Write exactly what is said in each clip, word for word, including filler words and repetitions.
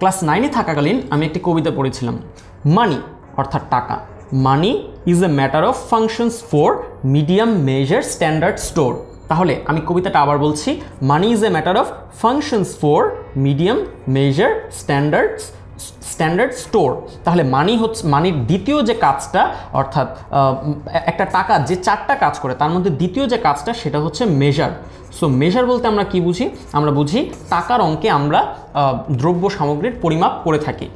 Class नाइने थाकाकालीन आमी एकटी कविता पढ़ेछिलाम मानी अर्थात टाका money is a matter of functions for medium measure standard store. ताहले आमी कविताटा आबार बोलछि money is a matter of functions for medium measure standard standard store. ताहले मानी होच्छे मानी द्वितीय जे काजटा अर्थात एकटा टाका जे चारटा काज करे तार मध्ये द्वितीय जे काजटा सेटा होच्छे मेजार। सो मेजार बोलते आमरा कि बुझी आमरा बुझी टाकार अंके आमरा द्रव्य सामग्रीर परिमाप करे थाकि।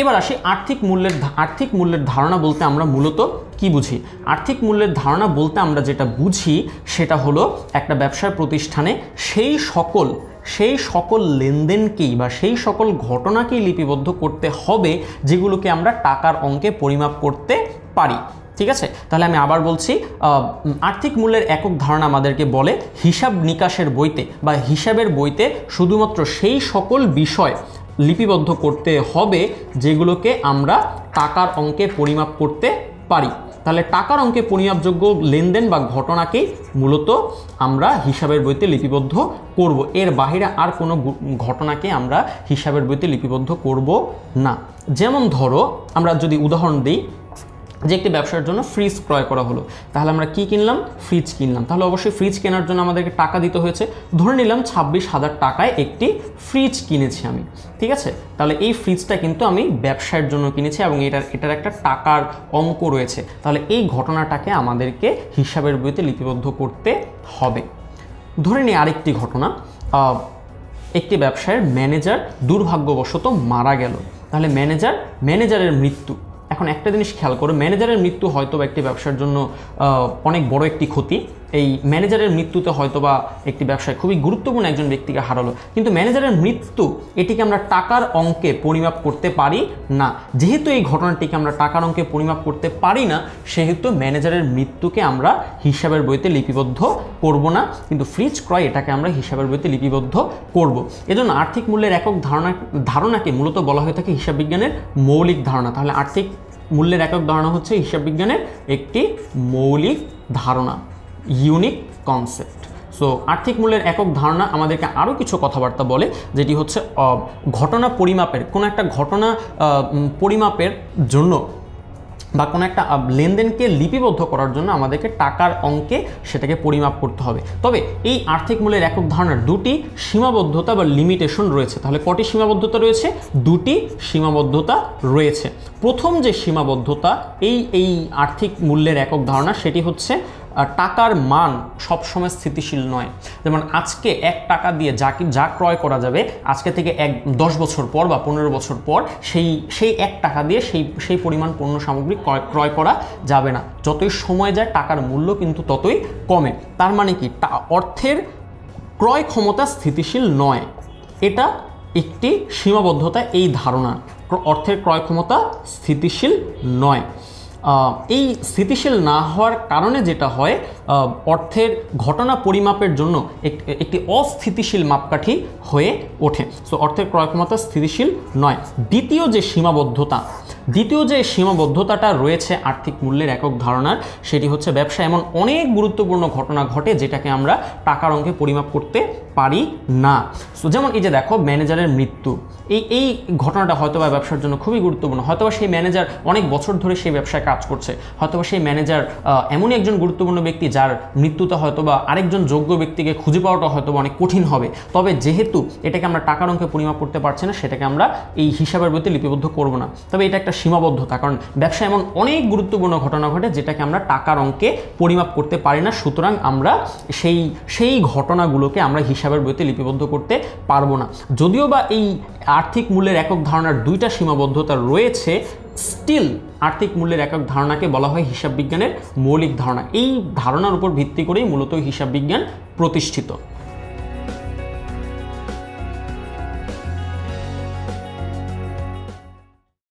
एबार आसि आर्थिक मूल्येर आर्थिक मूल्येर धारणा बोलते आमरा मूलत कि बुझी। आर्थिक मूल्येर धारणा बोलते आमरा जेटा बुझी सेटा हलो एकटा व्यवसाय प्रतिष्ठाने सेई सकल সেই সকল লেনদেনকেই বা সেই সকল ঘটনাকেই লিপিবদ্ধ করতে হবে যেগুলোকে আমরা টাকার অঙ্কে পরিমাপ করতে পারি। ঠিক আছে, তাহলে আমি আবার বলছি আর্থিক মূল্যের একক ধারণা আমাদেরকে বলে হিসাব নিকাশের বইতে বা হিসাবের বইতে শুধুমাত্র সেই সকল বিষয় লিপিবদ্ধ করতে হবে যেগুলোকে আমরা টাকার অঙ্কে পরিমাপ করতে পারি। তাহলে টাকার অঙ্কে পরিমাপযোগ্য লেনদেন বা ঘটনাকেই মূলত আমরা হিসাবের বইতে লিপিবদ্ধ করব। এর বাইরে আর কোনো ঘটনাকে আমরা হিসাবের বইতে লিপিবদ্ধ করব না। যেমন ধরো আমরা যদি উদাহরণ দিই যে একটি ব্যবসার জন্য ফ্রিজ ক্রয় করা হলো, তাহলে আমরা কি কিনলাম? ফ্রিজ কিনলাম। তাহলে অবশ্যই ফ্রিজ কেনার জন্য আমাদেরকে টাকা দিতে হয়েছে। ধরে নিলাম ছাব্বিশ হাজার টাকায় একটি ফ্রিজ কিনেছি আমি। ঠিক আছে, তাহলে এই ফ্রিজটা কিন্তু আমি ব্যবসার জন্য কিনেছি এবং এটার এটার একটা টাকার অঙ্ক রয়েছে। তাহলে এই ঘটনাটাকে আমাদেরকে হিসাবের বইতে লিপিবদ্ধ করতে হবে। ধরে নিই আরেকটি ঘটনা, একটি ব্যবসায়ের ম্যানেজার দুর্ভাগ্যবশত মারা গেল। তাহলে ম্যানেজার ম্যানেজারের মৃত্যু। এখন একটা জিনিস খেয়াল করো, ম্যানেজারের মৃত্যু হয়তো বা একটি ব্যবসার জন্য অনেক বড় একটি ক্ষতি। এই ম্যানেজারের মৃত্যুতে হয়তো বা একটি ব্যবসায় খুবই গুরুত্বপূর্ণ একজন ব্যক্তিকে হারালো, কিন্তু ম্যানেজারের মৃত্যু এটিকে আমরা টাকার অঙ্কে পরিমাপ করতে পারি না। যেহেতু এই ঘটনাটিকে আমরা টাকার অঙ্কে পরিমাপ করতে পারি না, সেহেতু ম্যানেজারের মৃত্যুকে আমরা হিসাবের বইতে লিপিবদ্ধ করব না, কিন্তু ফ্রিজ ক্রয় এটাকে আমরা হিসাবের বইতে লিপিবদ্ধ করব। এজন্য আর্থিক মূল্যের একক ধারণা ধারণাকে মূলত বলা হয়ে থাকে হিসাব বিজ্ঞানের মৌলিক ধারণা। তাহলে আর্থিক মূল্যের একক ধারণা হচ্ছে হিসাব বিজ্ঞানের একটি মৌলিক ধারণা, ইউনিক কনসেপ্ট। সো আর্থিক মূল্যের একক ধারণা আমাদেরকে আরও কিছু কথাবার্তা বলে, যেটি হচ্ছে ঘটনা পরিমাপের কোনো একটা ঘটনা পরিমাপের জন্য বা কোনো একটা লেনদেনকে লিপিবদ্ধ করার জন্য আমাদেরকে টাকার অঙ্কে সেটাকে পরিমাপ করতে হবে। তবে এই আর্থিক মূল্যের একক ধারণার দুটি সীমাবদ্ধতা বা লিমিটেশন রয়েছে। তাহলে কটি সীমাবদ্ধতা রয়েছে? দুটি সীমাবদ্ধতা রয়েছে। প্রথম যে সীমাবদ্ধতা এই এই আর্থিক মূল্যের একক ধারণা, সেটি হচ্ছে টাকার মান সবসময় স্থিতিশীল নয়। যেমন আজকে এক টাকা দিয়ে যা যা ক্রয় করা যাবে, আজকে থেকে এক দশ বছর পর বা পনেরো বছর পর সেই সেই এক টাকা দিয়ে সেই সেই পরিমাণ পণ্য সামগ্রী ক্রয় ক্রয় করা যাবে না। যতই সময় যায় টাকার মূল্য কিন্তু ততই কমে। তার মানে কি অর্থের ক্রয় ক্ষমতা স্থিতিশীল নয়, এটা একটি সীমাবদ্ধতা এই ধারণা। অর্থের ক্রয় ক্ষমতা স্থিতিশীল নয়। এই স্থিতিশীল না হওয়ার কারণে যেটা হয়, অর্থের ঘটনা পরিমাপের জন্য একটি অস্থিতিশীল মাপকাঠি হয়ে ওঠে। সো অর্থের ক্রয় ক্ষমতা স্থিতিশীল নয়। দ্বিতীয় যে সীমাবদ্ধতা দ্বিতীয় যে সীমাবদ্ধতাটা রয়েছে আর্থিক মূল্যের একক ধারণার, সেটি হচ্ছে ব্যবসায় এমন অনেক গুরুত্বপূর্ণ ঘটনা ঘটে যেটাকে আমরা টাকার অঙ্কে পরিমাপ করতে পারি না। সো যেমন এই যে দেখো ম্যানেজারের মৃত্যু, এই এই ঘটনাটা হয়তোবা ব্যবসার জন্য খুবই গুরুত্বপূর্ণ। হয়তোবা সেই ম্যানেজার অনেক বছর ধরে সেই ব্যবসায় কাজ করছে, হয়তোবা সেই ম্যানেজার এমনই একজন গুরুত্বপূর্ণ ব্যক্তি যার মৃত্যুতে হয়তোবা আরেকজন যোগ্য ব্যক্তিকে খুঁজে পাওয়াটা হয়তোবা অনেক কঠিন হবে। তবে যেহেতু এটাকে আমরা টাকার অঙ্কে পরিমাপ করতে পারছি না, সেটাকে আমরা এই হিসাবের বইতে লিপিবদ্ধ করব না। তবে এটা একটা সীমাবদ্ধতা, কারণ ব্যবসায় এমন অনেক গুরুত্বপূর্ণ ঘটনা ঘটে যেটাকে আমরা টাকার অঙ্কে পরিমাপ করতে পারি না। সুতরাং আমরা সেই সেই ঘটনাগুলোকে আমরা হিসাবের বইতে লিপিবদ্ধ করতে পারবো না। যদিও বা এই আর্থিক মূল্যের একক ধারণার দুইটা সীমাবদ্ধতা রয়েছে, স্টিল আর্থিক মূল্যের একক ধারণাকে বলা হয় হিসাব বিজ্ঞানের মৌলিক ধারণা। এই ধারণার উপর ভিত্তি করেই মূলত হিসাব বিজ্ঞান প্রতিষ্ঠিত।